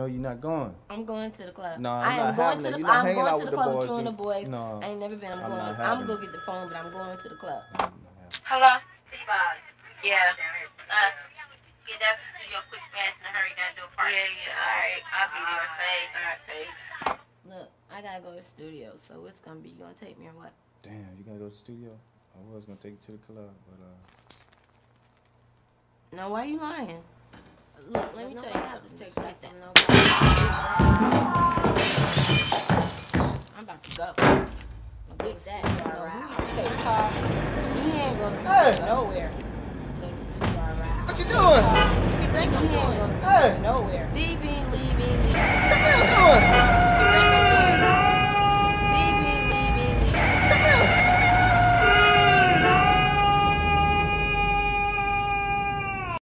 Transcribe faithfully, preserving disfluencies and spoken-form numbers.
No, you're not going. I'm going to the club. No, I'm I am not going to the. You're not I'm going to the, the club with you and the boys. No, I ain't never been. I'm, I'm going. I'm gonna get the phone, but I'm going to the club. Hello. T-Box. Yeah. Us. Get that to the studio quick, fast, and hurry. Gotta do a party. Yeah, yeah. All right. I'll be there. Face. All right, face. Look, I gotta go to the studio, so it's gonna be. You gonna take me or what? Damn, you gotta go to the studio. I was gonna take you to the club, but uh. No, why you lying? Look, let me tell you something. Just like that. I'm about to go. My big dad. Take the car. He ain't gonna go to nowhere. What you doing? What you think I'm doing? Nowhere. Leaving, leaving, leaving. What you doing?